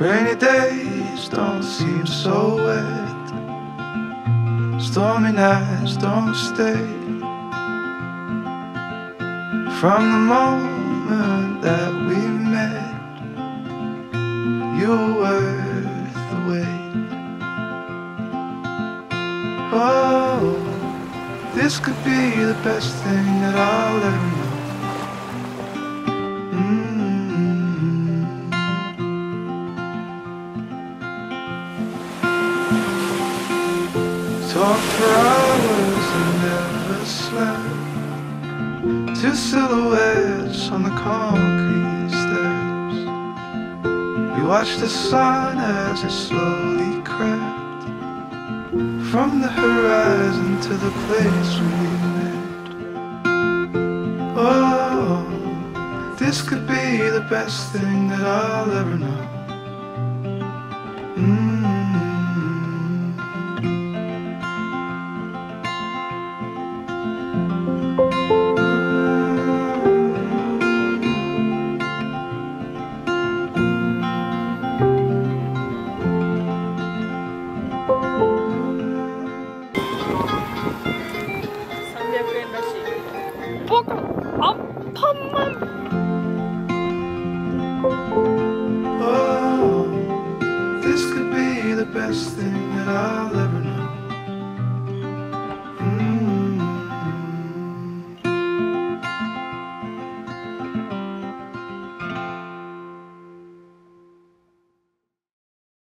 Rainy days don't seem so wet. Stormy nights don't stay. From the moment that we met, you were worth the wait. Oh, this could be the best thing that I'll ever know. Talked for hours and never slept. Two silhouettes on the concrete steps. We watched the sun as it slowly crept from the horizon to the place we met. Oh, this could be the best thing that I'll ever know. Oh, this could be the best thing that I'll